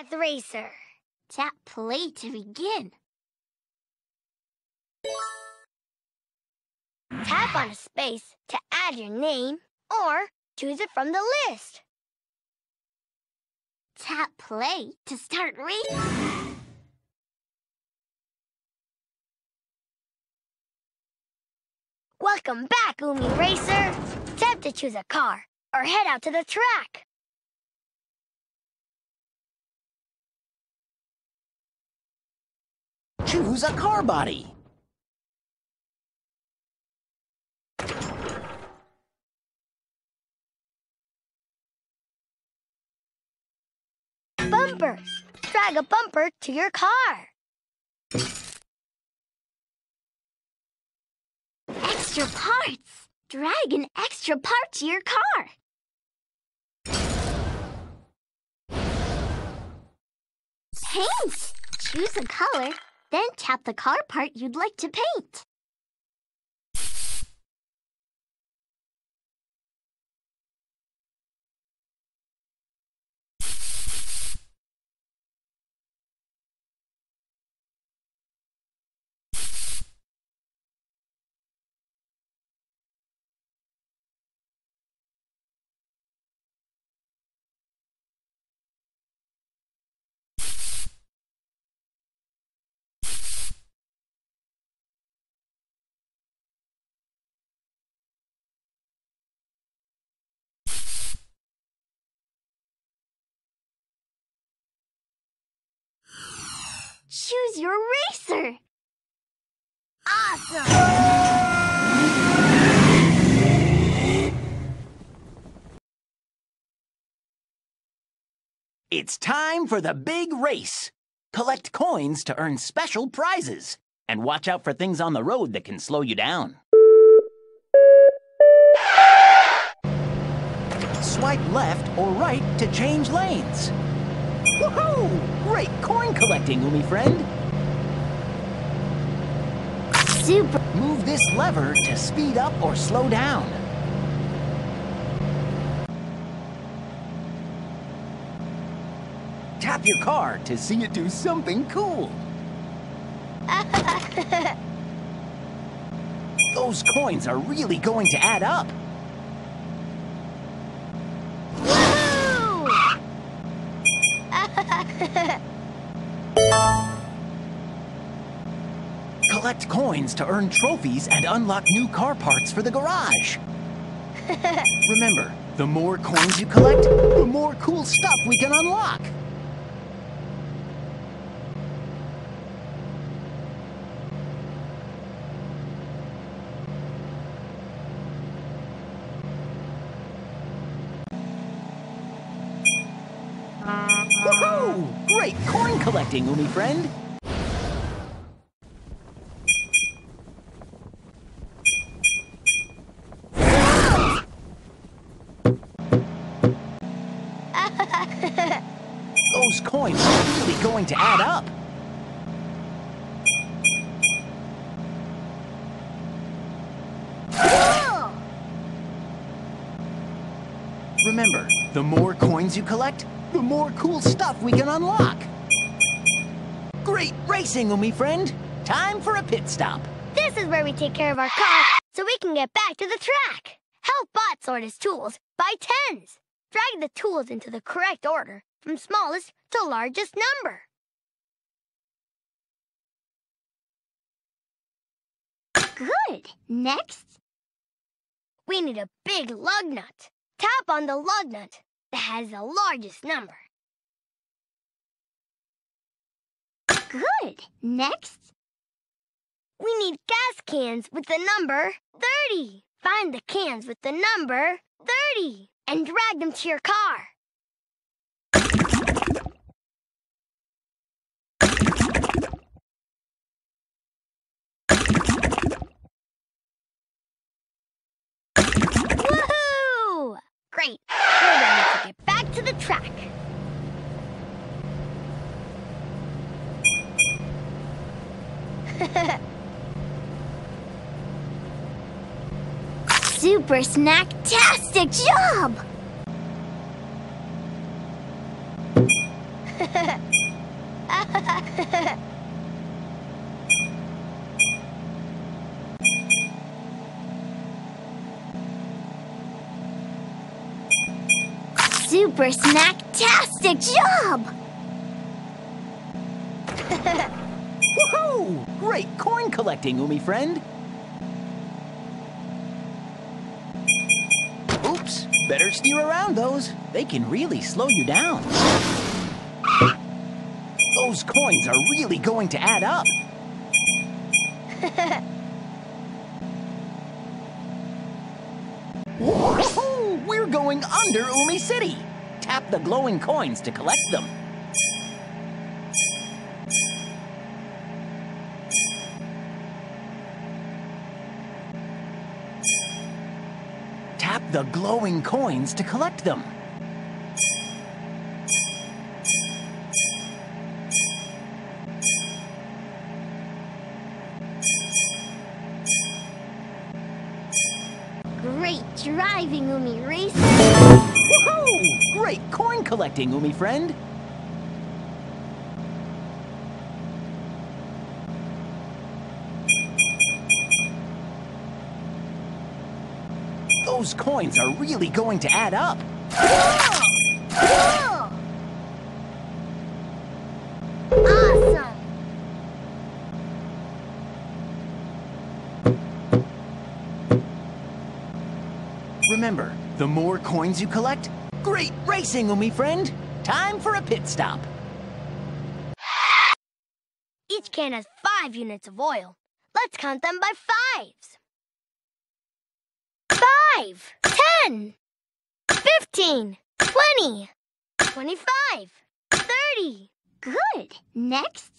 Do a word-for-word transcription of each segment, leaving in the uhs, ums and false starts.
Math Racer. Tap play to begin. Tap on a space to add your name or choose it from the list. Tap play to start reading. Welcome back, Umi Racer. Tap to choose a car or head out to the track. Choose a car body. Bumpers. Drag a bumper to your car. Extra parts. Drag an extra part to your car. Paint. Choose a color. Then tap the car part you'd like to paint. Choose your racer! Awesome! It's time for the big race! Collect coins to earn special prizes, and watch out for things on the road that can slow you down. Swipe left or right to change lanes. Woohoo! Great coin collecting, Umi friend! Super! Move this lever to speed up or slow down. Tap your car to see it do something cool. Those coins are really going to add up. Collect coins to earn trophies and unlock new car parts for the garage. Remember, the more coins you collect, the more cool stuff we can unlock. Woohoo! Great coin collecting, Umi friend! Those coins are really going to add up. Whoa! Remember, the more coins you collect, the more cool stuff we can unlock. Great racing, Umi friend. Time for a pit stop. This is where we take care of our car so we can get back to the track. Help Bot sort his tools by tens. Drag the tools into the correct order from smallest to largest number. Good. Next, we need a big lug nut. Tap on the lug nut that has the largest number. Good. Next, we need gas cans with the number thirty. Find the cans with the number thirty and drag them to your car. Woohoo! Great. We're ready to get back to the track. Super snacktastic job! Super snacktastic job! Woohoo! Great coin collecting, Umi friend! Oops, better steer around those. They can really slow you down. Those coins are really going to add up. Woohoo! We're going under Umi City. Tap the glowing coins to collect them. Tap the glowing coins to collect them. Great driving, Umi Racer! Woohoo! Great coin collecting, Umi friend! Those coins are really going to add up! Awesome! Remember, the more coins you collect, great racing, Umi friend! Time for a pit stop! Each can has five units of oil. Let's count them by fives! Five, ten, fifteen, twenty, twenty-five, thirty. Good. Next.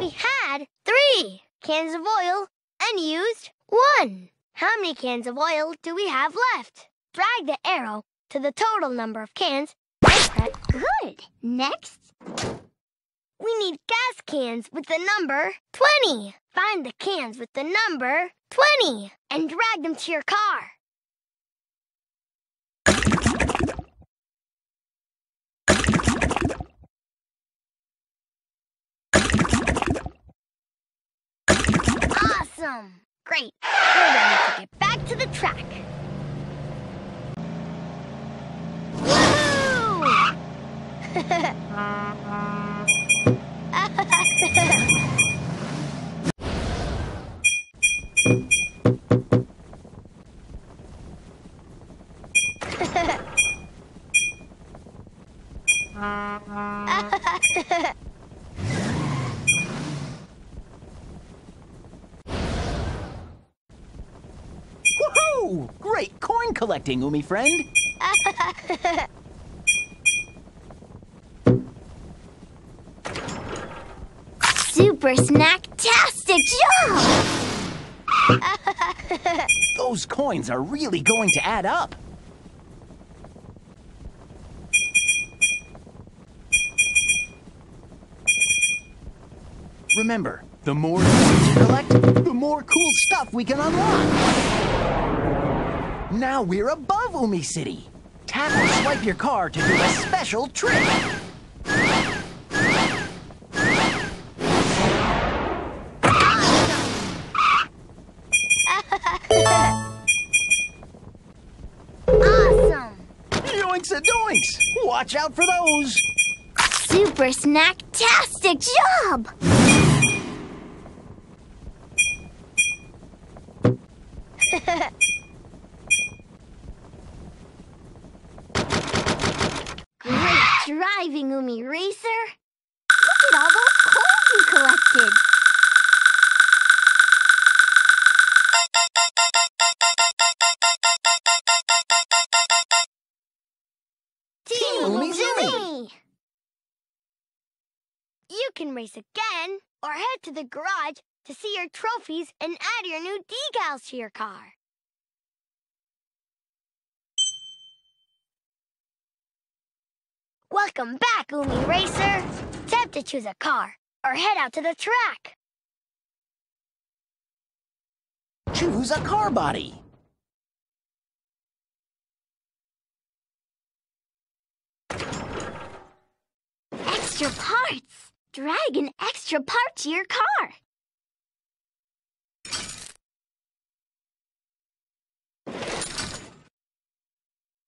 We had three cans of oil and used one. How many cans of oil do we have left? Drag the arrow to the total number of cans. Good. Next. We need gas cans with the number twenty. Find the cans with the number twenty and drag them to your car. Awesome! Great. We're ready to get back to the track. Woohoo! Woohoo! Great coin collecting, Umi friend! Super snacktastic job! Those coins are really going to add up! Remember, the more coins you collect, the more cool stuff we can unlock. Now we're above Umi City. Tap and swipe your car to do a special trick. Awesome! Yoinks and doinks! Watch out for those! Super snacktastic job! Great driving, Umi Racer! Look at all those coins you collected! Team Umi Zumi! You can race again or head to the garage to see your trophies and add your new decals to your car. Welcome back, Umi Racer! Tap to choose a car, or head out to the track. Choose a car body. extra parts. Drag an extra part to your car.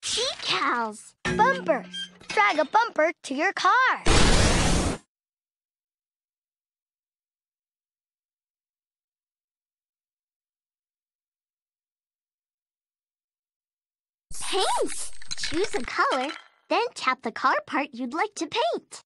Decals, bumpers. Drag a bumper to your car. Paint. Choose a color, then tap the car part you'd like to paint.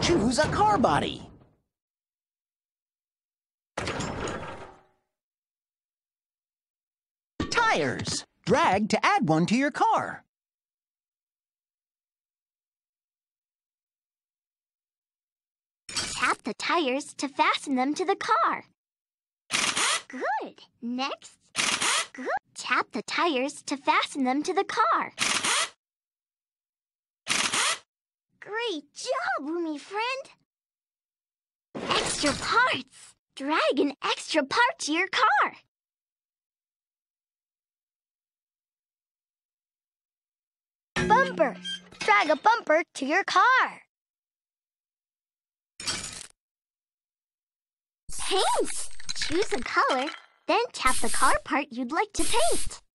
Choose a car body. Tires. Drag to add one to your car. Tap the tires to fasten them to the car. Good. Next. Good. Tap the tires to fasten them to the car. Great job, Umi friend! Extra parts! Drag an extra part to your car! Bumpers! Drag a bumper to your car! Paint! Choose a color, then tap the car part you'd like to paint.